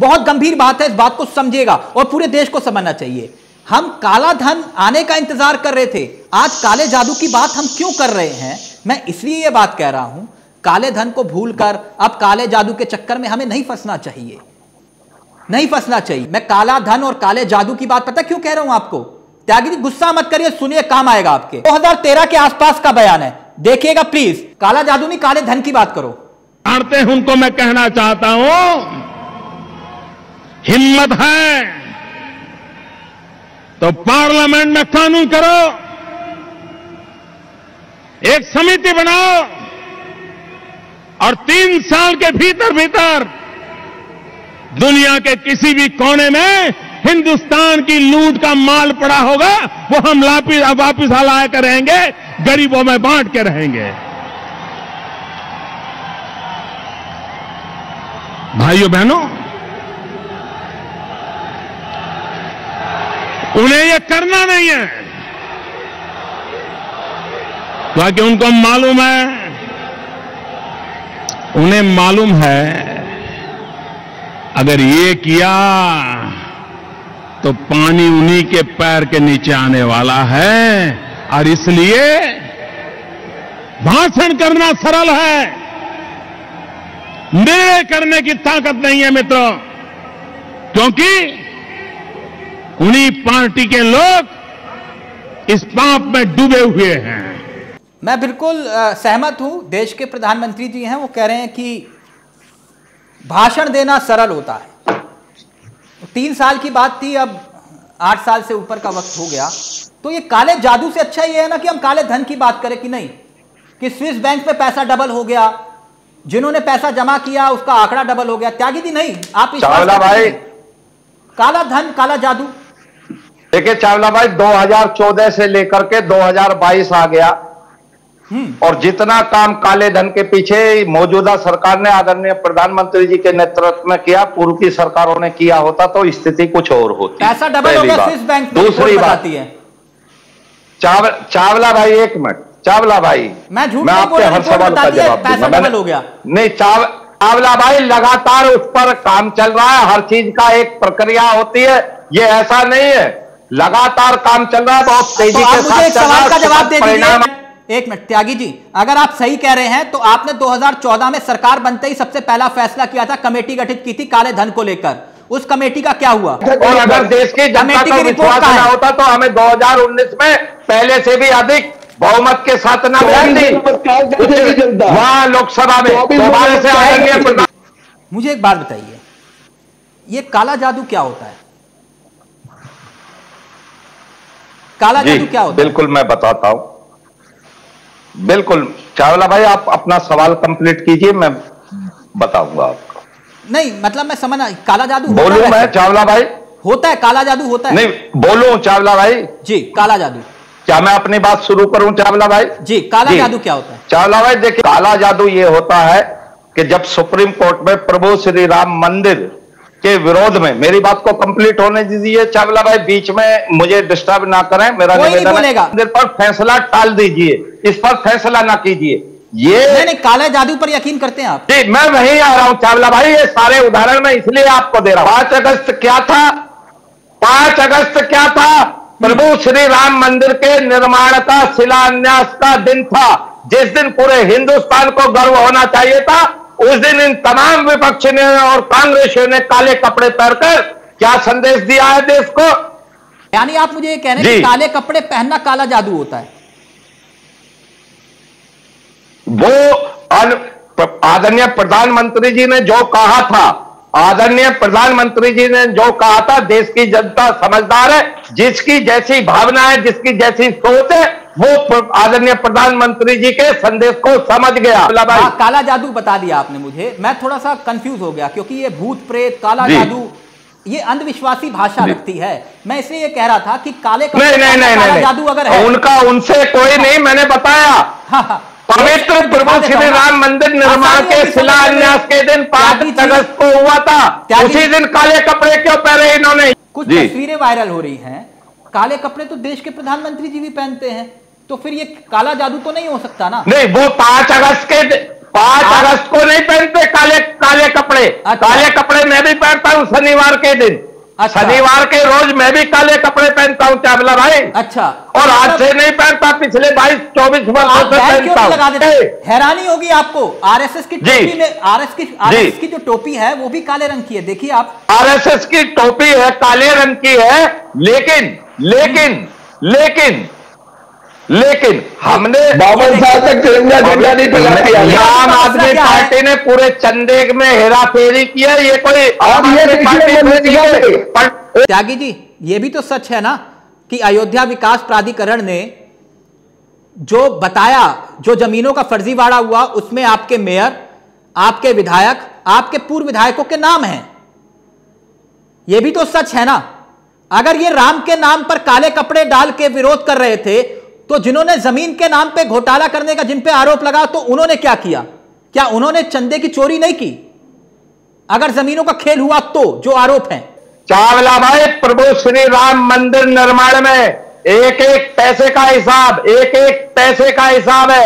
बहुत गंभीर बात है, इस बात को समझेगा और पूरे देश को समझना चाहिए। हम काला धन आने का इंतजार कर रहे थे, आज काले जादू की बात हम क्यों कर रहे हैं? मैं इसलिए यह बात कह रहा हूं, काले धन को भूलकर अब काले जादू के चक्कर में हमें नहीं फंसना चाहिए, नहीं फंसना चाहिए। मैं काला धन और काले जादू की बात पता क्यों कह रहा हूं आपको? त्यागी जी गुस्सा मत करिए, सुनिए, काम आएगा आपके। 2013 के आसपास का बयान है, देखिएगा प्लीज। काला जादू नहीं, काले धन की बात करो। जानते हैं उनको मैं कहना चाहता हूं, हिम्मत है तो पार्लियामेंट में कानून करो, एक समिति बनाओ और 3 साल के भीतर भीतर दुनिया के किसी भी कोने में हिंदुस्तान की लूट का माल पड़ा होगा वो हम वापिस लाया करेंगे, गरीबों में बांट के रहेंगे। भाइयों बहनों, उन्हें ये करना नहीं है क्योंकि उनको मालूम है, उन्हें मालूम है अगर ये किया तो पानी उन्हीं के पैर के नीचे आने वाला है। और इसलिए भाषण करना सरल है, निर्णय करने की ताकत नहीं है मित्रों, क्योंकि उन्हीं पार्टी के लोग इस पाप में डूबे हुए हैं। मैं बिल्कुल सहमत हूं, देश के प्रधानमंत्री जी हैं, वो कह रहे हैं कि भाषण देना सरल होता है। 3 साल की बात थी, अब 8 साल से ऊपर का वक्त हो गया। तो ये काले जादू से अच्छा ये है ना कि हम काले धन की बात करें कि नहीं, कि स्विस बैंक में पैसा डबल हो गया, जिन्होंने पैसा जमा किया उसका आंकड़ा डबल हो गया। त्यागी जी नहीं, आप भाई काला धन काला जादू देखिए चावला भाई, 2014 से लेकर के 2022 आ गया और जितना काम काले धन के पीछे मौजूदा सरकार ने आदरणीय प्रधानमंत्री जी के नेतृत्व में किया, पूर्व की सरकारों ने किया होता तो स्थिति कुछ और होती। पैसा डबल हो गया स्विस बैंक। दूसरी बात है चावला भाई, एक मिनट चावला भाई, मैं आपके हर सवाल का जवाब दूंगा। नहीं चावला भाई, लगातार उस पर काम चल रहा है, हर चीज का एक प्रक्रिया होती है, ये ऐसा नहीं है, लगातार काम चल रहा है बहुत तेजी के साथ। एक सवाल का जवाब दे दीजिए, एक मिनट। त्यागी जी, अगर आप सही कह रहे हैं तो आपने 2014 में सरकार बनते ही सबसे पहला फैसला किया था, कमेटी गठित की थी काले धन को लेकर, उस कमेटी का क्या हुआ? और अगर देश की जनता को विश्वास ना होता तो हमें 2019 में पहले से भी अधिक बहुमत के साथ ना वहां लोकसभा में दोबारा से आएंगे। मुझे एक बात बताइए, ये काला जादू क्या होता है? काला जादू क्या होता है? बिल्कुल मैं बताता हूं, बिल्कुल। चावला भाई आप अपना सवाल कंप्लीट कीजिए, मैं बताऊंगा आपको। नहीं मतलब मैं समझना, काला जादू बोलूं मैं चावला भाई? होता है काला जादू, होता है। नहीं बोलूं चावला भाई जी, काला जादू। क्या मैं अपनी बात शुरू करूं चावला भाई जी? काला जादू क्या होता है? चावला भाई देखिए, काला जादू ये होता है कि जब सुप्रीम कोर्ट में प्रभु श्री राम मंदिर के विरोध में, मेरी बात को कंप्लीट होने दीजिए चावला भाई, बीच में मुझे डिस्टर्ब ना करें, मेरा निवेदन है, पर फैसला टाल दीजिए, इस पर फैसला ना कीजिए। ये नहीं, काले जादू पर यकीन करते हैं आप? जी मैं वही आ रहा हूं चावला भाई, ये सारे उदाहरण मैं इसलिए आपको दे रहा हूं। 5 अगस्त क्या था? 5 अगस्त क्या था? प्रभु श्री राम मंदिर के निर्माण का शिलान्यास का दिन था, जिस दिन पूरे हिंदुस्तान को गर्व होना चाहिए था। उस दिन इन तमाम विपक्षियों और कांग्रेसियों ने काले कपड़े पहनकर क्या संदेश दिया है देश को? यानी आप मुझे ये कह रहे हैं कि काले कपड़े पहनना काला जादू होता है? वो आदरणीय प्रधानमंत्री जी ने जो कहा था, आदरणीय प्रधानमंत्री जी ने जो कहा था, देश की जनता समझदार है, जिसकी जैसी भावना है, जिसकी जैसी सोच है, वो आदरणीय प्रधानमंत्री जी के संदेश को समझ गया। काला जादू बता दिया आपने मुझे, मैं थोड़ा सा कंफ्यूज हो गया, क्योंकि ये भूत प्रेत काला जादू ये अंधविश्वासी भाषा लगती है। मैं इसलिए ये कह रहा था कि काले नहीं, नहीं, नहीं, काला जादू अगर है उनका, उनसे कोई नहीं, मैंने बताया पवित्र प्रभु श्री राम मंदिर निर्माण के शिलान्यास के दिन 5 अगस्त को हुआ था, उसी दिन काले कपड़े क्यों पहने इन्होंने? कुछ तस्वीरें वायरल हो रही हैं, काले कपड़े तो देश के प्रधानमंत्री जी भी पहनते हैं, तो फिर ये काला जादू तो नहीं हो सकता ना? नहीं, वो 5 अगस्त के 5 अगस्त को नहीं पहनते काले कपड़े। काले कपड़े मैं भी पहनता हूँ, हूँ शनिवार के दिन। अच्छा। शनिवार के रोज मैं भी काले कपड़े पहनता हूँ चावला भाई। अच्छा। और आज से नहीं पहनता, पिछले 22-24 वर्षों से पहनता हूँ। हैरानी होगी आपको, आरएसएस की टोपी में आरएसएस की जो टोपी है वो भी काले रंग की है। देखिए आप, आरएसएस की टोपी है काले रंग की है, लेकिन लेकिन लेकिन लेकिन हमने 52 साल तक तिरंगा झंडा नहीं फहराया। आम आदमी पार्टी ने पूरे चंदेग में हेराफेरी किया। ये कोई त्यागी जी, ये भी तो सच है ना कि अयोध्या विकास प्राधिकरण ने जो बताया, जो जमीनों का फर्जीवाड़ा हुआ उसमें आपके मेयर, आपके विधायक, आपके पूर्व विधायकों के नाम हैं। ये भी तो सच है ना। अगर ये राम के नाम पर काले कपड़े डाल के विरोध कर रहे थे तो जिन्होंने जमीन के नाम पे घोटाला करने का जिन पे आरोप लगा, तो उन्होंने क्या किया? क्या उन्होंने चंदे की चोरी नहीं की? अगर जमीनों का खेल हुआ तो जो आरोप है चावला भाई, प्रभु श्री राम मंदिर निर्माण में एक एक पैसे का हिसाब है।